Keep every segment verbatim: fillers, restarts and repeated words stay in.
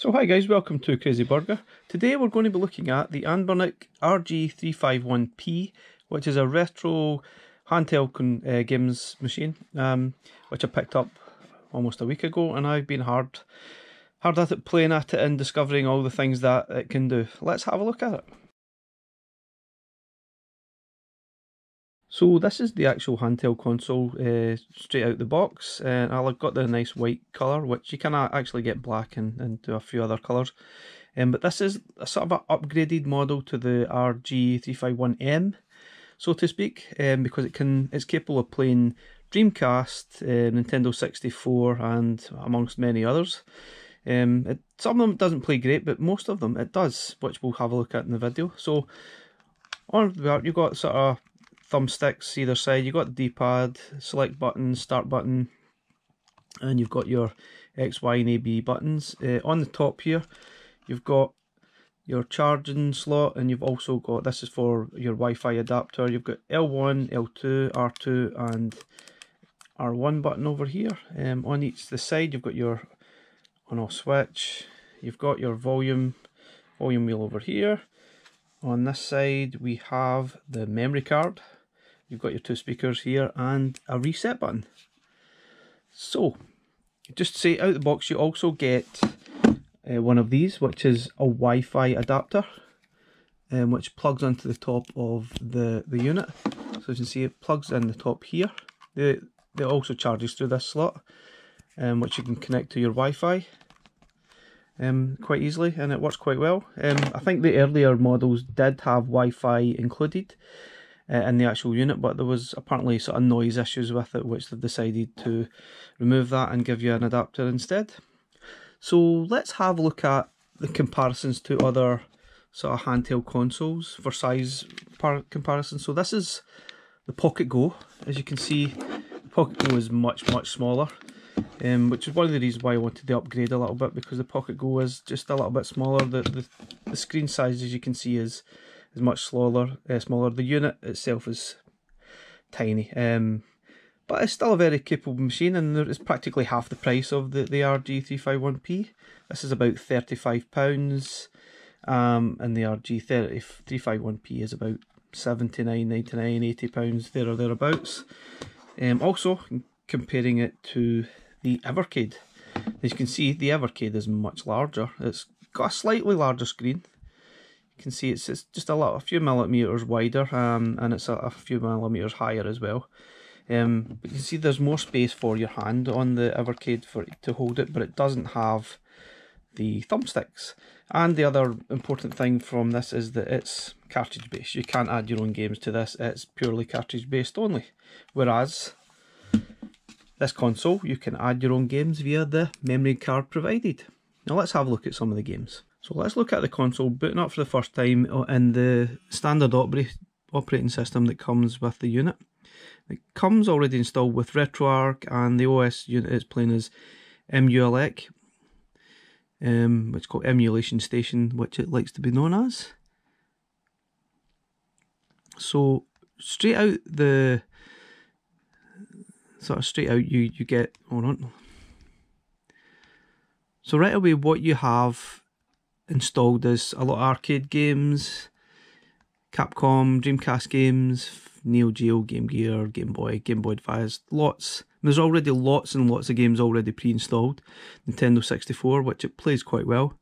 So hi guys, welcome to Crazy Burger. Today we're going to be looking at the Anbernic R G three five one P, which is a retro handheld con uh, games machine, um, which I picked up almost a week ago, and I've been hard, hard at it, playing at it and discovering all the things that it can do. Let's have a look at it. So this is the actual handheld console uh, straight out the box, and I got the nice white colour, which you can actually get black and, and do a few other colours. Um, but this is a sort of an upgraded model to the R G three five one M, so to speak, um, because it can it's capable of playing Dreamcast, uh, Nintendo sixty-four, and amongst many others. Um, it, some of them doesn't play great, but most of them it does, which we'll have a look at in the video. So on the art, you've got sort of thumbsticks either side, you've got the D-pad, select button, start button, and you've got your X, Y and A B buttons. Uh, on the top here you've got your charging slot, and you've also got, this is for your Wi-Fi adapter, you've got L one, L two, R two and R one button over here. Um, on each the side you've got your on-off switch, you've got your volume, volume wheel over here. On this side we have the memory card. You've got your two speakers here and a reset button. So, just to say, out of the box you also get uh, one of these, which is a Wi-Fi adapter, um, which plugs onto the top of the, the unit. So as you can see, it plugs in the top here. They, they also charges through this slot, um, which you can connect to your Wi-Fi um, quite easily, and it works quite well. Um, I think the earlier models did have Wi-Fi included Uh, in the actual unit, but there was apparently sort of noise issues with it, which they've decided to remove that and give you an adapter instead. So let's have a look at the comparisons to other sort of handheld consoles for size comparison. So this is the Pocket Go. As you can see, the Pocket Go is much much smaller, um, which is one of the reasons why I wanted to upgrade a little bit, because the Pocket Go is just a little bit smaller. The, the, the screen size, as you can see, is is much smaller, uh, smaller. The unit itself is tiny, um, but it's still a very capable machine, and it's practically half the price of the, the R G three five one P. This is about thirty-five pounds, um, and the R G three five one P is about seventy-nine, ninety-nine, eighty pounds, there or thereabouts. Um, also, comparing it to the Evercade, as you can see, the Evercade is much larger. It's got a slightly larger screen. Can see it's, it's just a lot, a few millimeters wider, um, and it's a, a few millimeters higher as well. Um, but you can see there's more space for your hand on the Evercade for to hold it, but it doesn't have the thumbsticks. And the other important thing from this is that it's cartridge based. You can't add your own games to this. It's purely cartridge based only. Whereas this console, you can add your own games via the memory card provided. Now let's have a look at some of the games. So let's look at the console booting up for the first time in the standard oper operating system that comes with the unit. It comes already installed with RetroArch, and the O S unit it's playing is MULEC, um, which is called Emulation Station, which it likes to be known as. So straight out the sort of straight out you you get hold on. So right away what you have installed as a lot of arcade games, Capcom, Dreamcast games, Neo Geo, Game Gear, Game Boy, Game Boy Advance, lots. And there's already lots and lots of games already pre-installed. Nintendo sixty-four, which it plays quite well.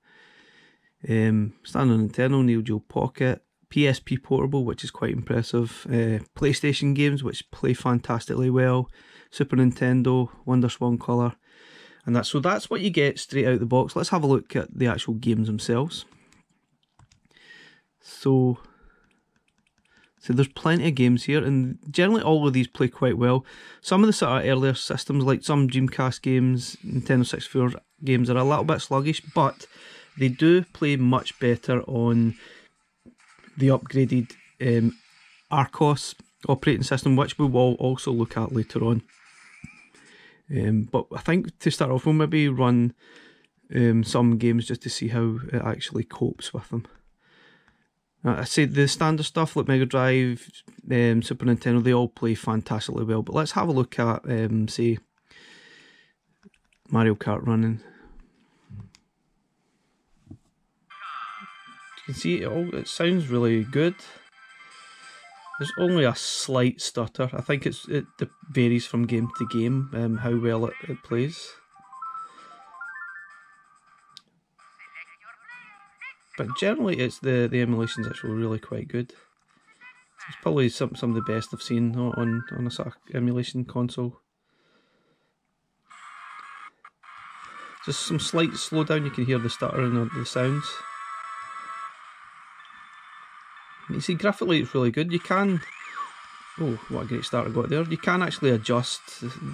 Um, standard Nintendo, Neo Geo Pocket, P S P Portable, which is quite impressive. Uh, PlayStation games, which play fantastically well. Super Nintendo, Wonderswan Color. And that, so that's what you get straight out of the box. Let's have a look at the actual games themselves. So, so there's plenty of games here, and generally all of these play quite well. Some of the sort of earlier systems, like some Dreamcast games, Nintendo sixty-four games, are a little bit sluggish, but they do play much better on the upgraded um, ArkOS operating system, which we will also look at later on. Um, but I think to start off we'll maybe run um, some games just to see how it actually copes with them. Uh, I say the standard stuff like Mega Drive, um, Super Nintendo, they all play fantastically well, but let's have a look at um, say Mario Kart running. can see it, all, it sounds really good. There's only a slight stutter. I think it's it varies from game to game um, how well it, it plays. But generally, it's the the emulation's actually really quite good. It's probably some some of the best I've seen on on a emulation console. Just some slight slowdown. You can hear the stuttering of the sounds. You see, graphically it's really good. You can, oh, what a great start I got there. You can actually adjust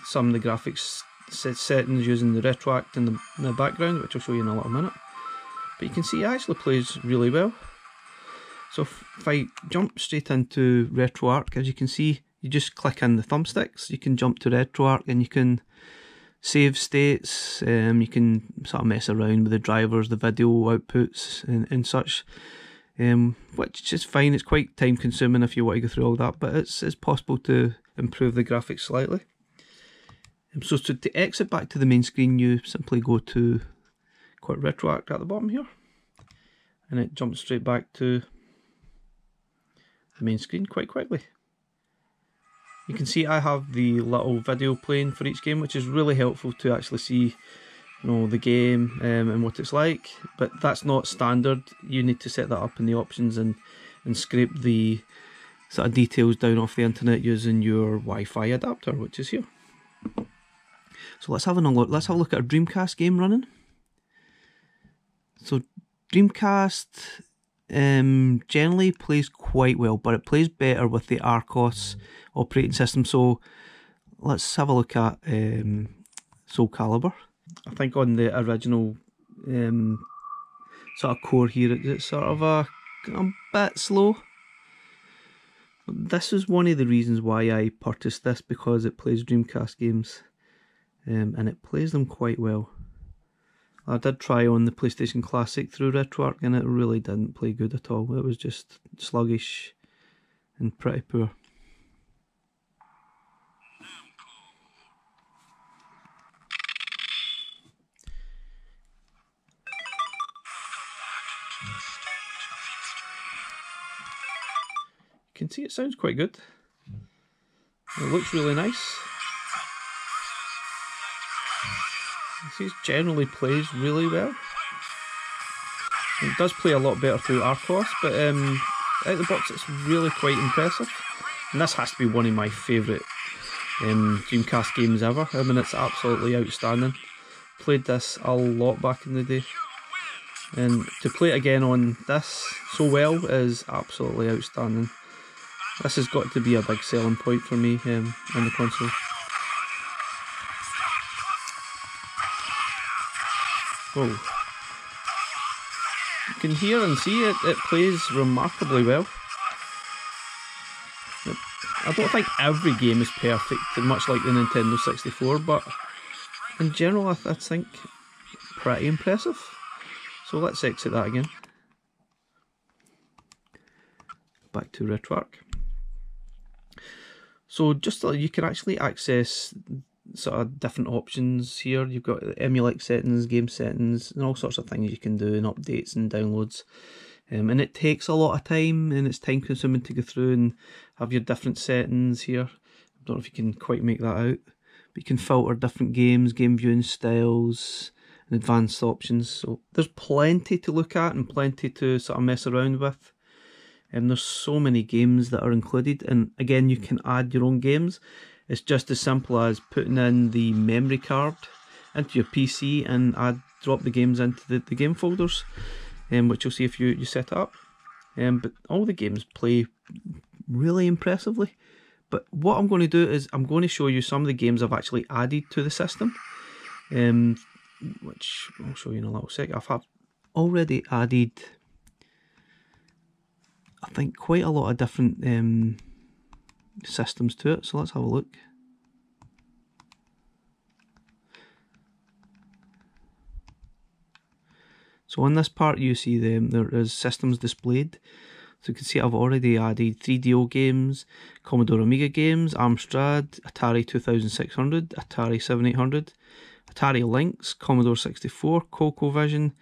some of the graphics settings using the RetroArch in the, in the background, which I'll show you in a little minute. But you can see it actually plays really well. So if, if I jump straight into RetroArch, as you can see, you just click in the thumbsticks. You can jump to RetroArch and you can save states. Um, you can sort of mess around with the drivers, the video outputs, and, and such. Um, which is fine. It's quite time consuming if you want to go through all that, but it's it's possible to improve the graphics slightly. Um, so to, to exit back to the main screen, you simply go to Quick RetroArch at the bottom here, and it jumps straight back to the main screen quite quickly. You can see I have the little video playing for each game, which is really helpful to actually see, you know, the game um, and what it's like, but that's not standard. You need to set that up in the options and and scrape the sort of details down off the internet using your Wi-Fi adapter, which is here. So let's have a look. Let's have a look at a Dreamcast game running. So Dreamcast um, generally plays quite well, but it plays better with the ArkOS operating system. So let's have a look at um, Soul Calibur. I think on the original um, sort of core here, it's sort of a, a bit slow. This is one of the reasons why I purchased this, because it plays Dreamcast games um, and it plays them quite well. I did try on the PlayStation Classic through RetroArch and it really didn't play good at all. It was just sluggish and pretty poor. You can see it sounds quite good. It looks really nice. It generally plays really well. It does play a lot better through ArkOS, but um, out of the box it's really quite impressive. And this has to be one of my favourite um, Dreamcast games ever. I mean, it's absolutely outstanding. Played this a lot back in the day. And to play it again on this so well is absolutely outstanding. This has got to be a big selling point for me um, on the console. Whoa. You can hear and see it, it plays remarkably well. It, I don't think every game is perfect, much like the Nintendo sixty-four, but in general I, I think pretty impressive. So let's exit that again. Back to RetroArch. So just uh, you can actually access sort of different options here. You've got M U L E C settings, game settings, and all sorts of things you can do, and updates and downloads. Um, and it takes a lot of time, and it's time consuming to go through and have your different settings here. I don't know if you can quite make that out, but you can filter different games, game viewing styles, advanced options. So there's plenty to look at and plenty to sort of mess around with, and there's so many games that are included. And again, you can add your own games. It's just as simple as putting in the memory card into your P C and add drop the games into the, the game folders, um, which you'll see if you, you set it up. Um, but all the games play really impressively. But what I'm going to do is I'm going to show you some of the games I've actually added to the system, um, which I'll show you in a little sec. I've have already added, I think, quite a lot of different um, systems to it, so let's have a look. So on this part you see them, there is systems displayed. So you can see I've already added three D O games, Commodore Amiga games, Amstrad, Atari twenty-six hundred, Atari seventy-eight hundred, Atari Lynx, Commodore sixty-four, ColecoVision,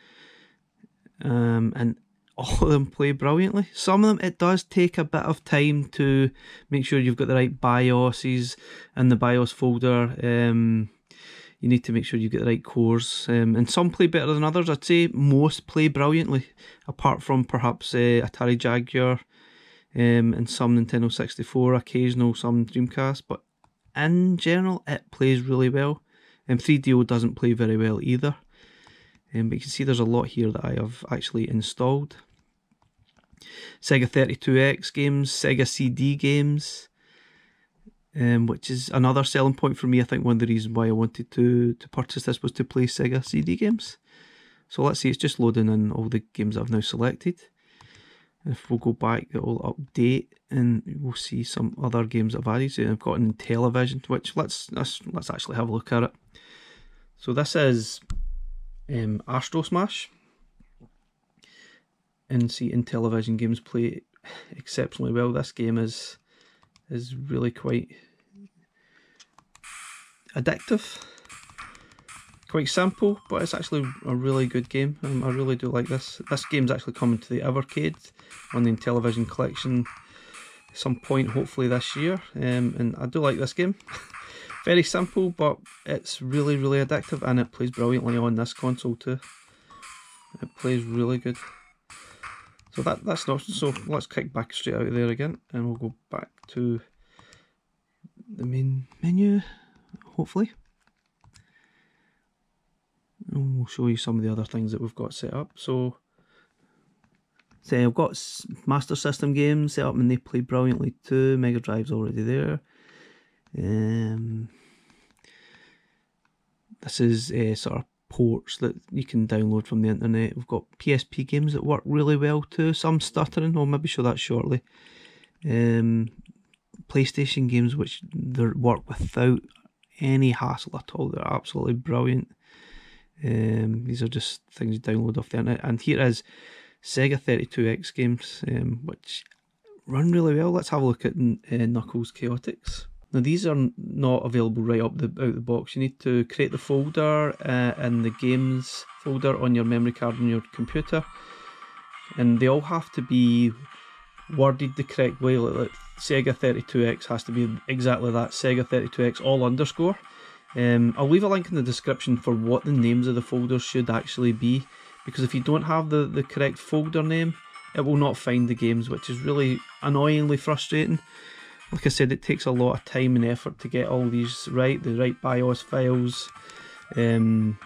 um, and all of them play brilliantly. Some of them, it does take a bit of time to make sure you've got the right BIOSes and the BIOS folder. Um, you need to make sure you get the right cores. Um, and some play better than others. I'd say most play brilliantly, apart from perhaps uh, Atari Jaguar um, and some Nintendo sixty-four, occasional some Dreamcast. But in general, it plays really well. Um, three D O doesn't play very well either. Um, but you can see there's a lot here that I have actually installed. Sega thirty-two X games, Sega C D games, um, which is another selling point for me. I think one of the reasons why I wanted to, to purchase this was to play Sega C D games. So let's see, it's just loading in all the games that I've now selected. And if we'll go back, it will update and we'll see some other games that I've added. So I've got an Intellivision, which let's, let's, let's actually have a look at it. So this is... Um, Astro Smash, and see Intellivision games play exceptionally well. This game is is really quite addictive, quite simple, but it's actually a really good game. Um, I really do like this. This game's actually coming to the Evercade on the Intellivision collection at some point, hopefully this year, um, and I do like this game. Very simple, but it's really, really addictive, and it plays brilliantly on this console too. It plays really good. So that that's not so. Let's kick back straight out of there again, and we'll go back to the main menu, hopefully. And we'll show you some of the other things that we've got set up. So, say I've got Master System games set up, and they play brilliantly too. Mega Drive's already there. Um, this is uh, sort of ports that you can download from the internet. We've got P S P games that work really well too. Some stuttering, I'll maybe show that shortly. Um, PlayStation games which they work without any hassle at all. They're absolutely brilliant. Um, these are just things you download off the internet. And here is Sega thirty-two X games, um, which run really well. Let's have a look at uh, Knuckles Chaotix. Now these are not available right up the out the box. You need to create the folder uh, and the games folder on your memory card on your computer, and they all have to be worded the correct way. Like, like Sega thirty-two X has to be exactly that, Sega thirty-two X all underscore. Um, I'll leave a link in the description for what the names of the folders should actually be, because if you don't have the the correct folder name, it will not find the games, which is really annoyingly frustrating. Like I said, it takes a lot of time and effort to get all these right, the right BIOS files, um,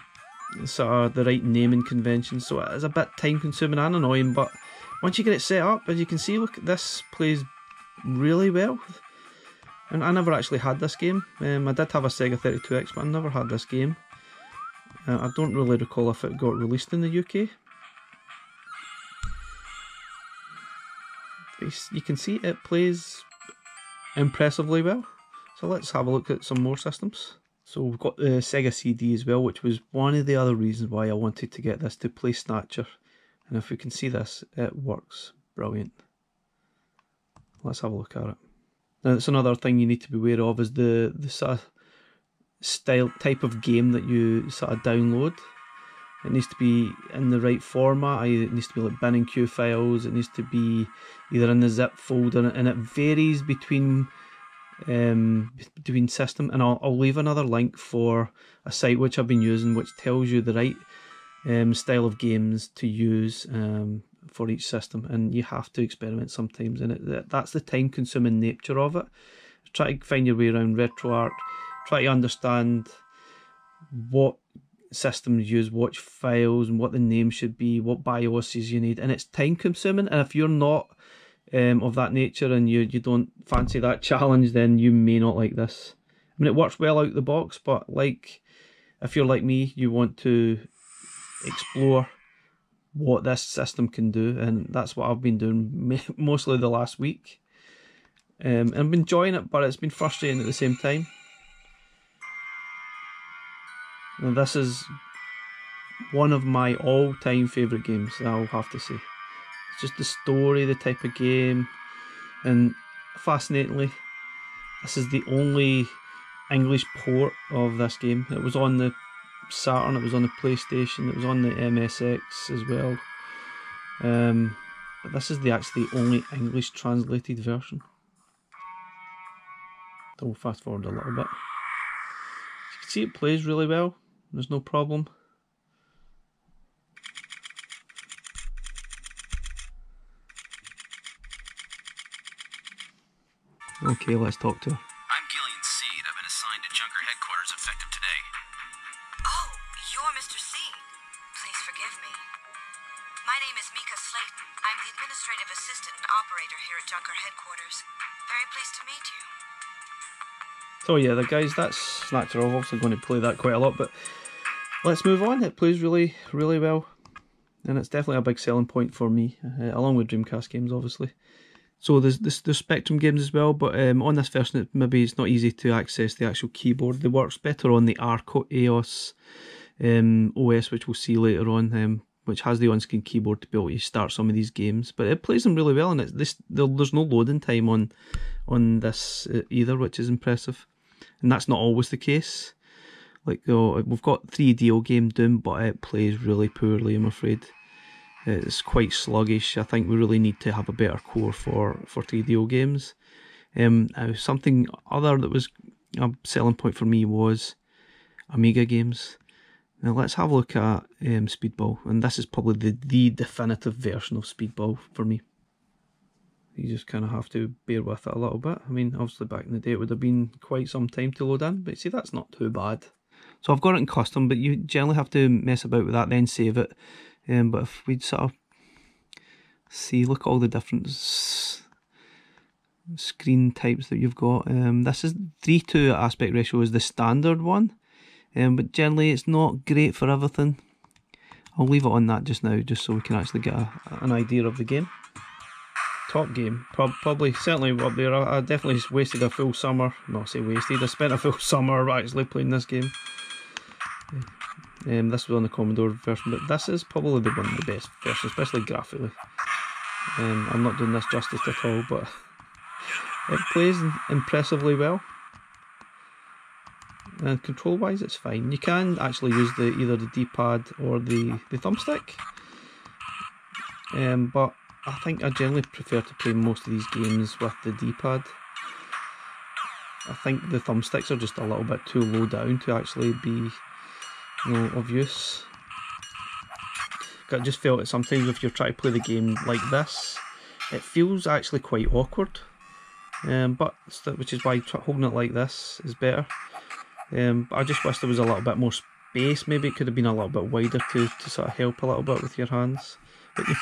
sort of the right naming conventions, so it's a bit time consuming and annoying, but once you get it set up, as you can see, look, this plays really well. And I never actually had this game. Um, I did have a Sega thirty-two X, but I never had this game. Uh, I don't really recall if it got released in the U K. You can see it plays impressively well. So let's have a look at some more systems. So we've got the Sega C D as well, which was one of the other reasons why I wanted to get this, to play Snatcher. And if we can see this, it works brilliant. Let's have a look at it. Now that's another thing you need to be aware of, is the, the sort of style type of game that you sort of download. It needs to be in the right format. It needs to be like bin and queue files. It needs to be either in the zip folder, and it varies between um, between system. And I'll, I'll leave another link for a site which I've been using, which tells you the right um, style of games to use um, for each system. And you have to experiment sometimes, and it, that's the time-consuming nature of it. Try to find your way around RetroArch. Try to understand what systems use watch files and what the name should be, what BIOSes you need, and it's time consuming. And if you're not um, of that nature, and you you don't fancy that challenge, then you may not like this. I mean, it works well out the box, but like if you're like me, you want to explore what this system can do, and that's what I've been doing mostly the last week. Um, and I'm enjoying it, but it's been frustrating at the same time. Now this is one of my all-time favourite games, I'll have to say. It's just the story, the type of game, and fascinatingly, this is the only English port of this game. It was on the Saturn, it was on the PlayStation, it was on the M S X as well. Um, But this is the actually only English translated version. I'll fast forward a little bit. As you can see, it plays really well. There's no problem. Okay, let's talk to her. I'm Gillian Seed. I've been assigned to Junker Headquarters effective today. Oh, you're Mister Seed. Please forgive me. My name is Mika Slayton. I'm the administrative assistant and operator here at Junker Headquarters. Very pleased to meet you. So yeah, the guys, that's Snatcher. I'm obviously going to play that quite a lot, but let's move on. It plays really, really well. And it's definitely a big selling point for me, uh, along with Dreamcast games, obviously. So there's, there's, there's Spectrum games as well, but um, on this version it, maybe it's not easy to access the actual keyboard. It works better on the ArkOS um, O S, which we'll see later on, um, which has the on-screen keyboard to be able to start some of these games. But it plays them really well, and it's this, there's no loading time on, on this either, which is impressive. And that's not always the case. Like, oh, we've got three D O game Doom, but it plays really poorly, I'm afraid. It's quite sluggish. I think we really need to have a better core for, for three D O games. Um, now something other that was a selling point for me was Amiga games. Now let's have a look at um, Speedball, and this is probably the, the definitive version of Speedball for me. You just kind of have to bear with it a little bit. I mean, obviously back in the day it would have been quite some time to load in, but see, that's not too bad. So I've got it in custom, but you generally have to mess about with that, then save it. Um, but if we'd sort of see, look at all the different screen types that you've got. Um, this is three to two aspect ratio is the standard one, um, but generally it's not great for everything. I'll leave it on that just now, just so we can actually get a, an idea of the game. Top game, probably, certainly up there. I, I definitely just wasted a full summer, no, I say wasted, I spent a full summer actually playing this game. Um, this was on the Commodore version, but this is probably the one of the best versions, especially graphically. Um, I'm not doing this justice at all, but it plays impressively well. And control-wise, it's fine. You can actually use the either the D-pad or the, the thumbstick. Um, but I think I generally prefer to play most of these games with the D-pad. I think the thumbsticks are just a little bit too low down to actually be... no, of use. I just felt that sometimes if you're trying to play the game like this, it feels actually quite awkward. Um, but which is why holding it like this is better. Um, but I just wish there was a little bit more space. Maybe it could have been a little bit wider to to sort of help a little bit with your hands. But yeah.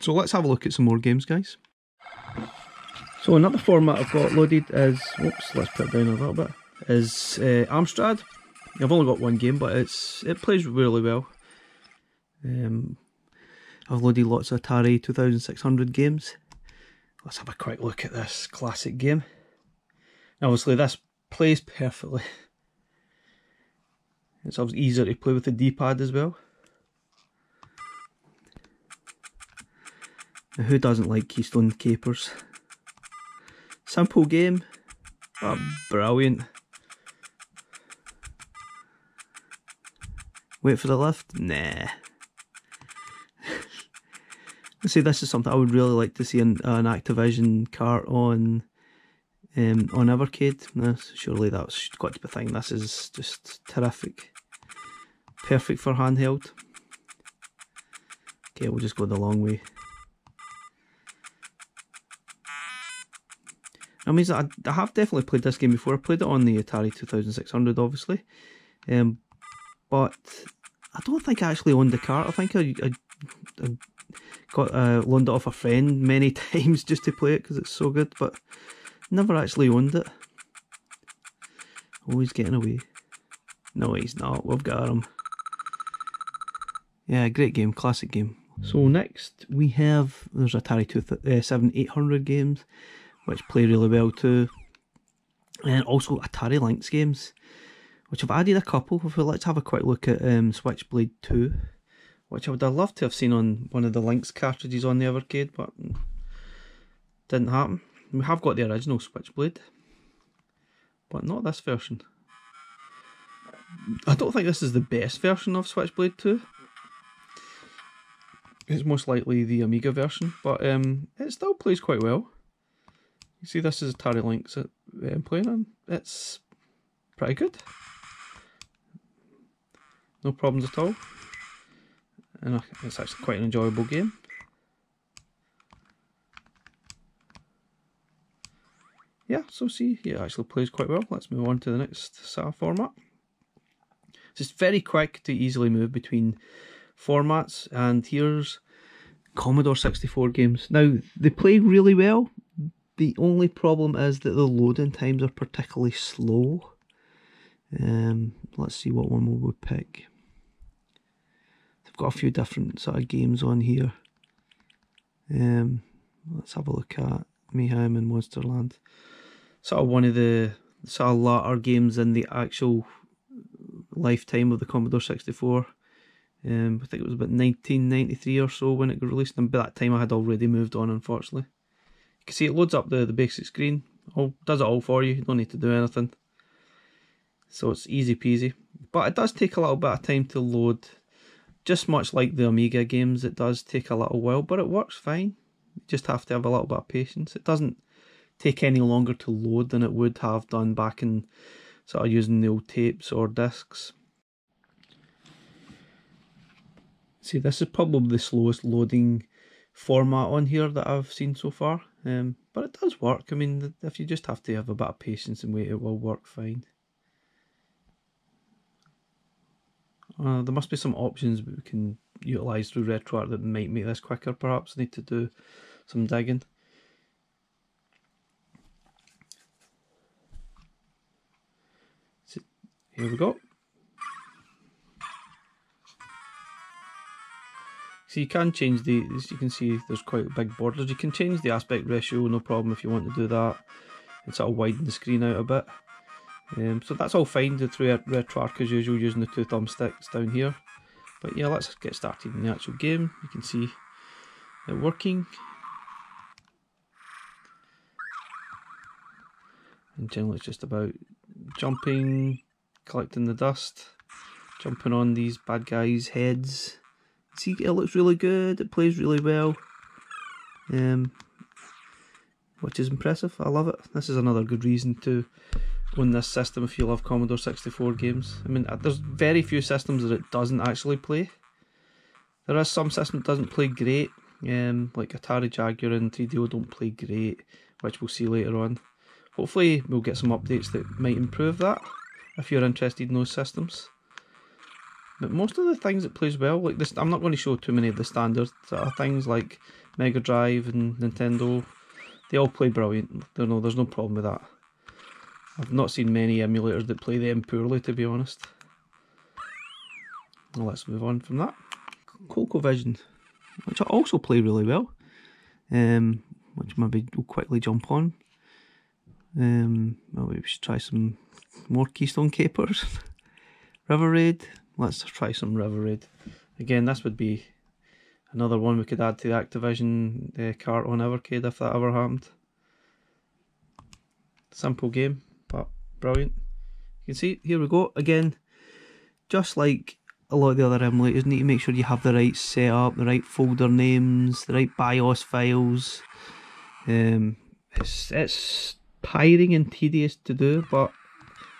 So let's have a look at some more games, guys. So another format I've got loaded is, oops, let's put it down a little bit. Is uh, Amstrad. I've only got one game, but it's it plays really well. Um, I've loaded lots of Atari twenty-six hundred games. Let's have a quick look at this classic game. Obviously this plays perfectly. It's obviously easier to play with the D-pad as well. Now who doesn't like Keystone Capers? Simple game, but brilliant. Wait for the lift? Nah. I see, this is something I would really like to see an, an Activision cart on um, on Evercade. No, surely that's got to be a thing. This is just terrific. Perfect for handheld. Okay, we'll just go the long way. I mean, I, I have definitely played this game before. I played it on the Atari twenty-six hundred, obviously. Um, but... I don't think I actually owned the cart. I think I, I, I got uh, loaned it off a friend many times just to play it because it's so good, but never actually owned it. Oh, he's getting away. No, he's not. We've got him. Yeah, great game. Classic game. So next we have, there's Atari seventy-eight hundred games, which play really well too. And also Atari Lynx games, which I've added a couple. Let's have a quick look at um, Switchblade two, which I would have loved to have seen on one of the Lynx cartridges on the Evercade, but didn't happen. We have got the original Switchblade, but not this version. I don't think this is the best version of Switchblade two. is most likely the Amiga version, but um, it still plays quite well. You see, this is Atari Lynx that I'm playing on. It's pretty good. No problems at all. And it's actually quite an enjoyable game. Yeah, so see, it actually plays quite well. Let's move on to the next S A R format. So it's very quick to easily move between formats, and here's Commodore sixty-four games. Now, they play really well. The only problem is that the loading times are particularly slow. Um, let's see what one we'll pick. They've got a few different sort of games on here. Um, let's have a look at Mayhem and Monsterland. Sort of one of the sort of latter games in the actual lifetime of the Commodore sixty-four. Um, I think it was about nineteen ninety-three or so when it got released, and by that time I had already moved on, unfortunately. You can see it loads up the, the basic screen, all, does it all for you, you don't need to do anything. So it's easy peasy. But it does take a little bit of time to load. Just much like the Amiga games, it does take a little while, but it works fine. You just have to have a little bit of patience. It doesn't take any longer to load than it would have done back in sort of using the old tapes or discs. See, this is probably the slowest loading format on here that I've seen so far, um, but it does work. I mean, if you just have to have a bit of patience and wait, it will work fine. Uh, there must be some options that we can utilise through RetroArch that might make this quicker, perhaps. I need to do some digging. So, here we go. So you can change the, as you can see, there's quite big borders. You can change the aspect ratio, no problem, if you want to do that. And sort of widen the screen out a bit. Um, so that's all fine through RetroArch as usual, using the two thumbsticks down here. But yeah, let's get started in the actual game. You can see it working. And generally it's just about jumping, collecting the dust, jumping on these bad guys' heads. See, it looks really good, it plays really well, um, which is impressive. I love it. This is another good reason to on this system if you love Commodore sixty-four games. I mean, there's very few systems that it doesn't actually play. There is some system that doesn't play great, um, like Atari Jaguar and three D O don't play great, which we'll see later on. Hopefully we'll get some updates that might improve that, if you're interested in those systems. But most of the things it plays well, like this, I'm not going to show too many of the standard sort of things like Mega Drive and Nintendo, they all play brilliant. No, there's no problem with that. I've not seen many emulators that play them poorly, to be honest. Well, let's move on from that. ColecoVision, which I also play really well, um, which maybe we'll quickly jump on. Um, well, we should try some more Keystone Capers. River Raid, let's try some River Raid. Again, this would be another one we could add to the Activision uh, cart on Evercade if that ever happened. Simple game, but brilliant. You can see, here we go. Again, just like a lot of the other emulators, you need to make sure you have the right setup, the right folder names, the right BIOS files. Um, it's, it's tiring and tedious to do, but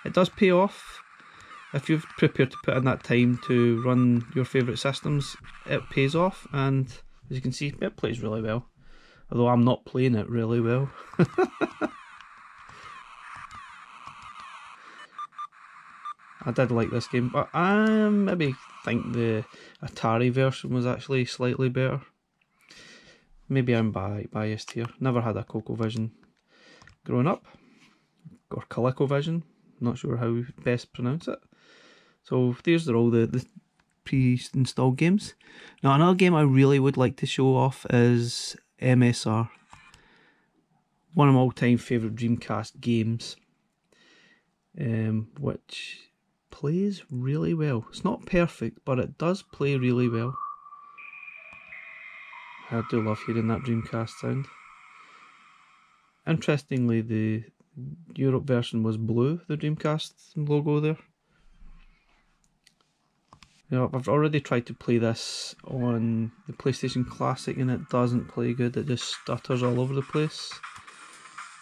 it does pay off. If you've prepared to put in that time to run your favourite systems, it pays off, and as you can see, it plays really well. Although I'm not playing it really well. I did like this game, but I maybe think the Atari version was actually slightly better. Maybe I'm bi biased here. Never had a ColecoVision growing up, or ColecoVision, not sure how best pronounce it. So these are all the, the pre-installed games. Now another game I really would like to show off is M S R. One of my all-time favourite Dreamcast games, um, which plays really well. It's not perfect, but it does play really well. I do love hearing that Dreamcast sound. Interestingly, the Europe version was blue, the Dreamcast logo there. Now, I've already tried to play this on the PlayStation Classic and it doesn't play good, it just stutters all over the place.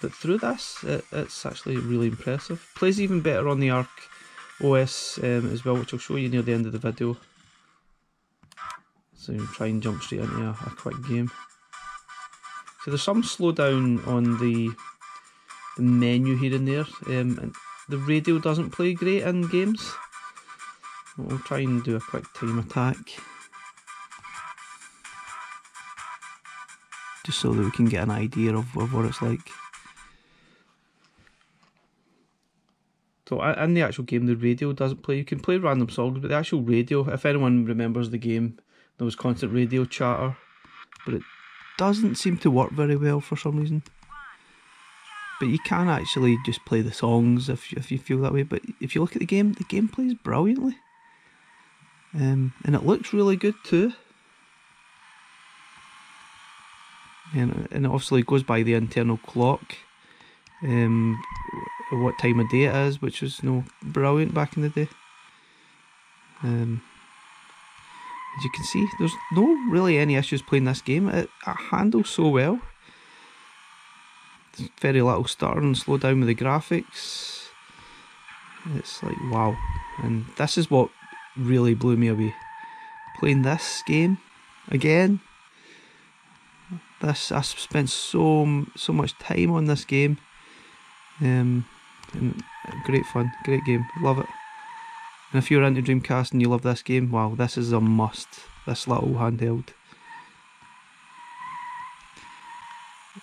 But through this, it, it's actually really impressive. Plays even better on the ArkOS um, as well, which I'll show you near the end of the video. So you try and jump straight into a, a quick game. So there's some slowdown on the, the menu here and there, um, and the radio doesn't play great in games. We'll try and do a quick time attack, just so that we can get an idea of, of what it's like. So in the actual game the radio doesn't play, you can play random songs, but the actual radio, if anyone remembers the game, there was constant radio chatter, but it doesn't seem to work very well for some reason. But you can actually just play the songs if you, if you feel that way. But if you look at the game, the game plays brilliantly, um, and it looks really good too. And and it obviously goes by the internal clock, um, what time of day it is, which was you know, brilliant back in the day. Um, as you can see, there's no really any issues playing this game. It, it handles so well. Very little stutter and slow down with the graphics. It's like wow, and this is what really blew me away. Playing this game again. This I spent so so much time on this game. Um, and great fun, great game, love it. And if you're into Dreamcast and you love this game, wow, this is a must. This little handheld.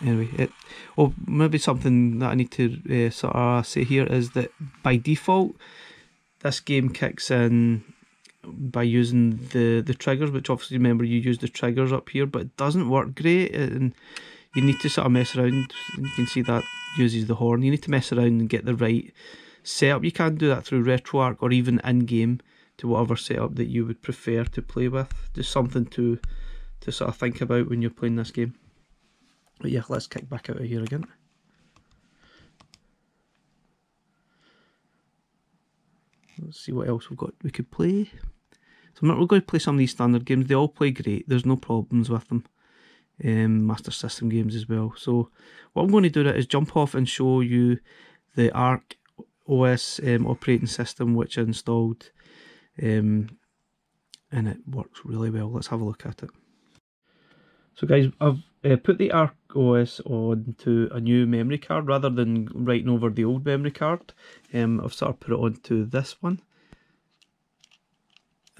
Anyway, it, well, maybe something that I need to uh, sort of say here is that by default, this game kicks in by using the, the triggers, which obviously remember you use the triggers up here, but it doesn't work great and you need to sort of mess around. You can see that uses the horn. You need to mess around and get the right setup. You can do that through RetroArch or even in-game to whatever setup that you would prefer to play with. Just something to, to sort of think about when you're playing this game. But yeah, let's kick back out of here again. Let's see what else we've got we could play. So I'm not really going to play some of these standard games. They all play great. There's no problems with them. Um, Master System games as well. So what I'm going to do is jump off and show you the ArkOS um, operating system which I installed. Um, and it works really well. Let's have a look at it. So guys, I've uh, put the ArkOS onto a new memory card rather than writing over the old memory card. Um, I've sort of put it onto this one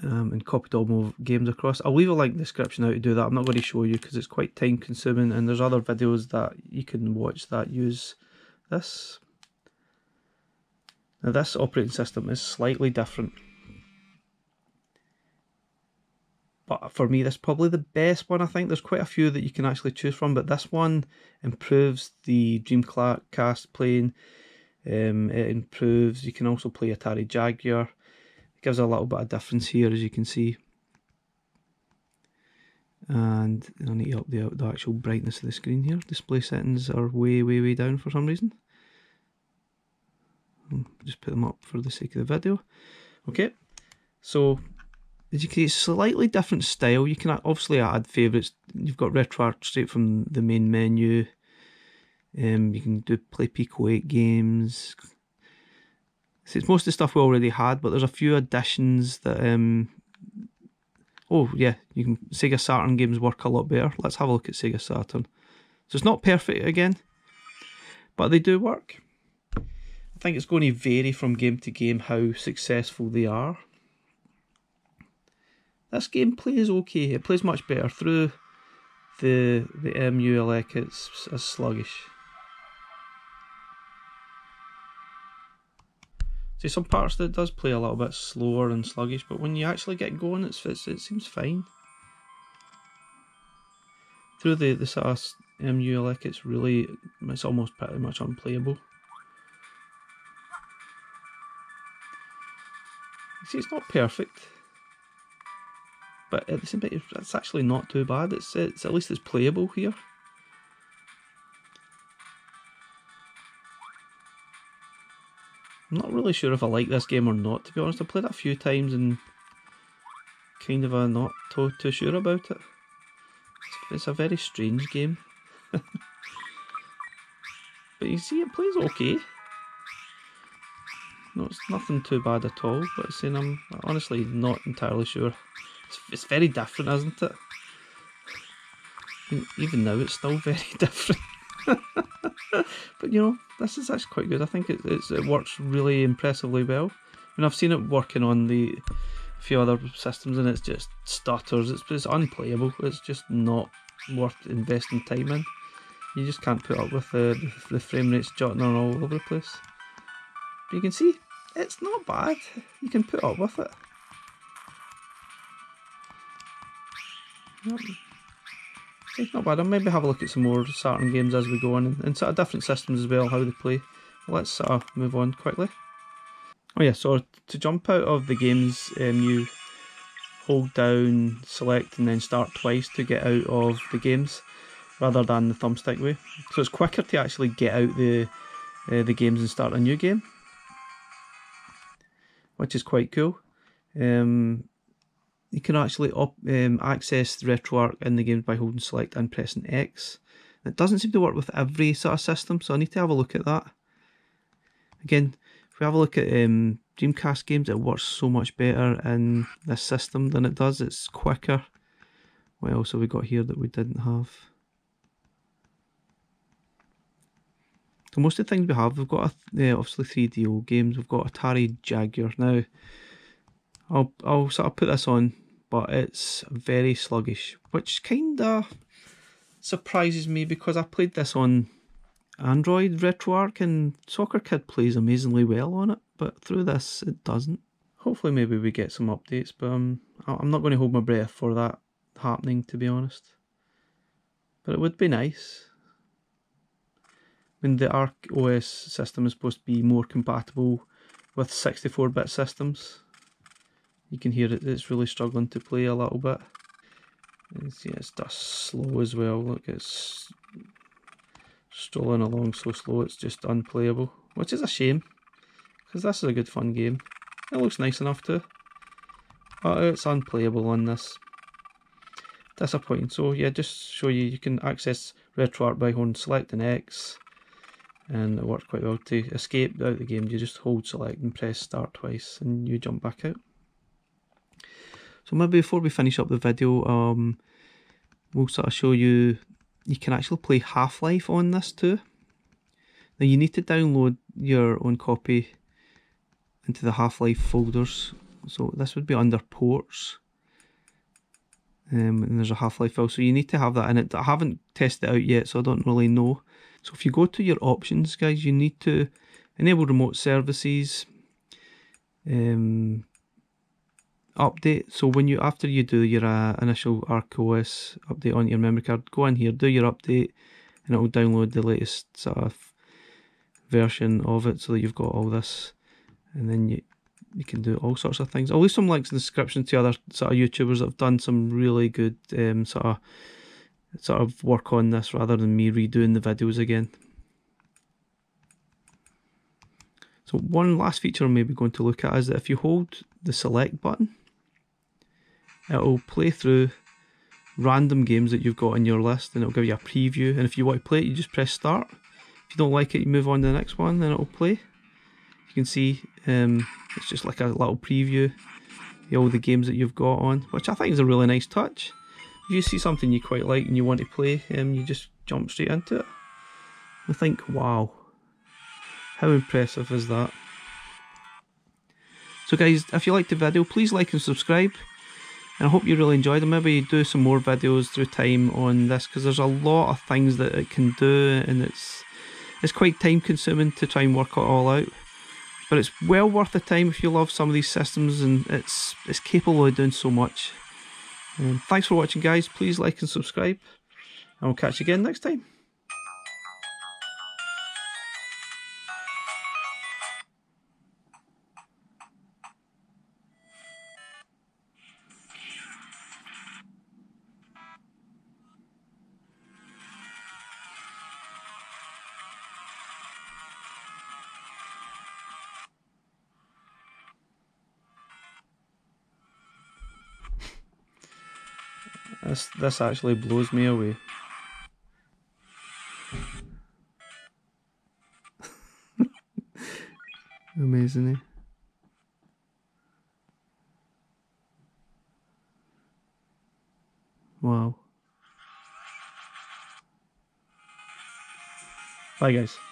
um, and copied all my games across. I'll leave a link in the description how to do that. I'm not going to show you because it's quite time consuming and there's other videos that you can watch that use this. Now this operating system is slightly different. But for me, that's probably the best one. I think there's quite a few that you can actually choose from, but this one improves the Dreamcast playing. Um, it improves. You can also play Atari Jaguar. It gives a little bit of difference here, as you can see. And I need to up the, the actual brightness of the screen here. Display settings are way, way, way down for some reason. I'll just put them up for the sake of the video. Okay, so. As you can see, it's a slightly different style. You can obviously add favourites. You've got RetroArch straight from the main menu. Um, you can do play Pico eight games. So it's most of the stuff we already had, but there's a few additions that. Um, oh yeah, you can Sega Saturn games work a lot better. Let's have a look at Sega Saturn. So it's not perfect again, but they do work. I think it's going to vary from game to game how successful they are. This game plays okay, it plays much better. Through the the M U L E C it's, it's sluggish. See, some parts that it does play a little bit slower and sluggish, but when you actually get going it's, it's, it seems fine. Through the, the sort of M U L E C it's really, it's almost pretty much unplayable. See, it's not perfect. But at the same time, that's actually not too bad. It's, it's at least it's playable here. I'm not really sure if I like this game or not, to be honest. I played it a few times and kind of a not too, too sure about it. It's a very strange game. But you see it plays okay. No, it's nothing too bad at all, but it's saying I'm honestly not entirely sure. It's, it's very different, isn't it? I mean, even now it's still very different. But you know, this is actually quite good. I think it, it's, it works really impressively well. And I've seen it working on the a few other systems and it's just stutters. It's, it's unplayable. It's just not worth investing time in. You just can't put up with the, the frame rates jutting on all over the place. But you can see, it's not bad. You can put up with it. Yep. It's not bad. I'll maybe have a look at some more Saturn games as we go on, and, and sort of different systems as well, how they play. Well, let's sort of move on quickly. Oh yeah, so to jump out of the games, um, you hold down, select and then start twice to get out of the games, rather than the thumbstick way. So it's quicker to actually get out the uh, the games and start a new game, which is quite cool. Um, you can actually op um, access the RetroArch in the games by holding select and pressing X. It doesn't seem to work with every sort of system, so I need to have a look at that. Again, if we have a look at um, Dreamcast games, it works so much better in this system than it does. It's quicker. What else have we got here that we didn't have? So most of the things we have, we've got uh, obviously three D O games, we've got Atari Jaguar. Now, I'll, I'll sort of put this on, but it's very sluggish, which kind of surprises me because I played this on Android RetroArch and Soccer Kid plays amazingly well on it, but through this it doesn't. Hopefully maybe we get some updates, but um, I'm not going to hold my breath for that happening, to be honest. But it would be nice. I mean, the ArkOS system is supposed to be more compatible with sixty-four bit systems. You can hear it, it's really struggling to play a little bit. And see, it's just slow as well. Look, it's strolling along so slow it's just unplayable, which is a shame because this is a good fun game. It looks nice enough too, but it's unplayable on this. Disappointing. So yeah, just show you, you can access RetroArch by holding select and X, and it worked quite well. To escape out of the game you just hold select and press start twice and you jump back out. So maybe before we finish up the video, um, we'll sort of show you you can actually play Half-Life on this too. Now you need to download your own copy into the Half-Life folders. So this would be under ports. Um, and there's a Half-Life file, so you need to have that in it. I haven't tested it out yet, so I don't really know. So if you go to your options, guys, you need to enable remote services, um, update. So when you after you do your uh, initial ArkOS update on your memory card, go in here, do your update, and it will download the latest sort of version of it, so that you've got all this, and then you. You can do all sorts of things. I'll leave some links in the description to other sort of YouTubers that have done some really good um, sort of sort of work on this, rather than me redoing the videos again. So one last feature I'm maybe going to look at is that if you hold the select button, it'll play through random games that you've got in your list, and it'll give you a preview. And if you want to play it, you just press start. If you don't like it, you move on to the next one, and it'll play. You can see um, it's just like a little preview of all the games that you've got on, which I think is a really nice touch. If you see something you quite like and you want to play, um, you just jump straight into it. I think, wow, how impressive is that? So guys, if you liked the video, please like and subscribe, and I hope you really enjoyed it. Maybe do some more videos through time on this, because there's a lot of things that it can do, and it's it's quite time consuming to try and work it all out. But it's well worth the time if you love some of these systems, and it's it's capable of doing so much. Um, thanks for watching, guys. Please like and subscribe, and we'll catch you again next time. This this actually blows me away. Amazing, eh? Wow. Bye guys.